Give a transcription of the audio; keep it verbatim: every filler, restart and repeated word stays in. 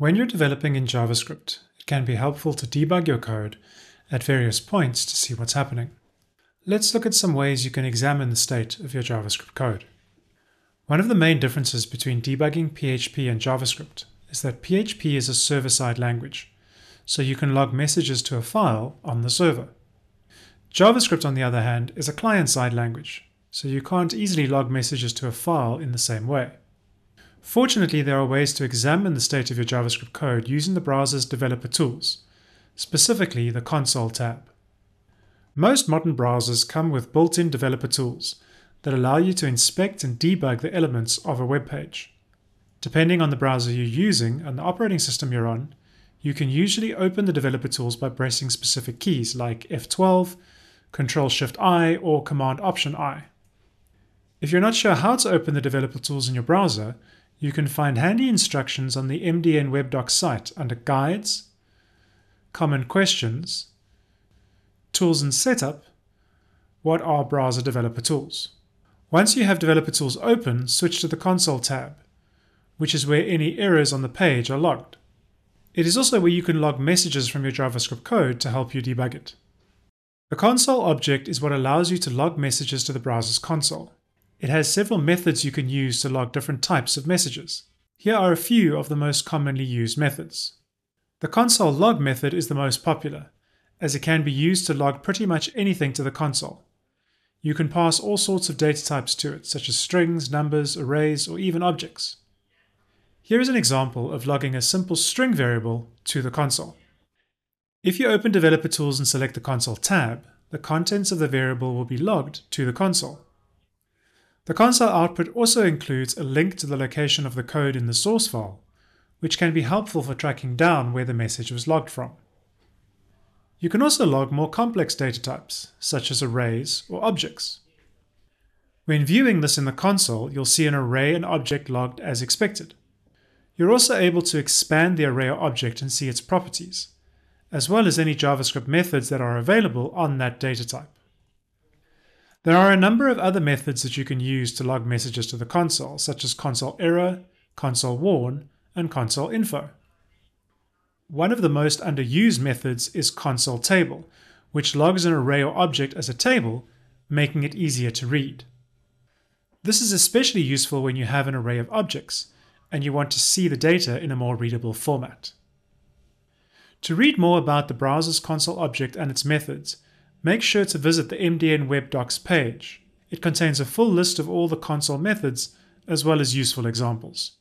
When you're developing in JavaScript, it can be helpful to debug your code at various points to see what's happening. Let's look at some ways you can examine the state of your JavaScript code. One of the main differences between debugging P H P and JavaScript is that P H P is a server-side language, so you can log messages to a file on the server. JavaScript, on the other hand, is a client-side language, so you can't easily log messages to a file in the same way. Fortunately, there are ways to examine the state of your JavaScript code using the browser's developer tools, specifically the console tab. Most modern browsers come with built-in developer tools that allow you to inspect and debug the elements of a web page. Depending on the browser you're using and the operating system you're on, you can usually open the developer tools by pressing specific keys like F twelve, Control Shift I, or Command Option I. If you're not sure how to open the developer tools in your browser, you can find handy instructions on the M D N WebDocs site under Guides, Common Questions, Tools and Setup, What are Browser Developer Tools? Once you have Developer Tools open, switch to the Console tab, which is where any errors on the page are logged. It is also where you can log messages from your JavaScript code to help you debug it. The console object is what allows you to log messages to the browser's console. It has several methods you can use to log different types of messages. Here are a few of the most commonly used methods. The console log method is the most popular, as it can be used to log pretty much anything to the console. You can pass all sorts of data types to it, such as strings, numbers, arrays, or even objects. Here is an example of logging a simple string variable to the console. If you open Developer Tools and select the Console tab, the contents of the variable will be logged to the console. The console output also includes a link to the location of the code in the source file, which can be helpful for tracking down where the message was logged from. You can also log more complex data types, such as arrays or objects. When viewing this in the console, you'll see an array and object logged as expected. You're also able to expand the array or object and see its properties, as well as any JavaScript methods that are available on that data type. There are a number of other methods that you can use to log messages to the console, such as console error, console warn, and console info. One of the most underused methods is console table, which logs an array or object as a table, making it easier to read. This is especially useful when you have an array of objects and you want to see the data in a more readable format. To read more about the browser's console object and its methods, make sure to visit the M D N WebDocs page. It contains a full list of all the console methods, as well as useful examples.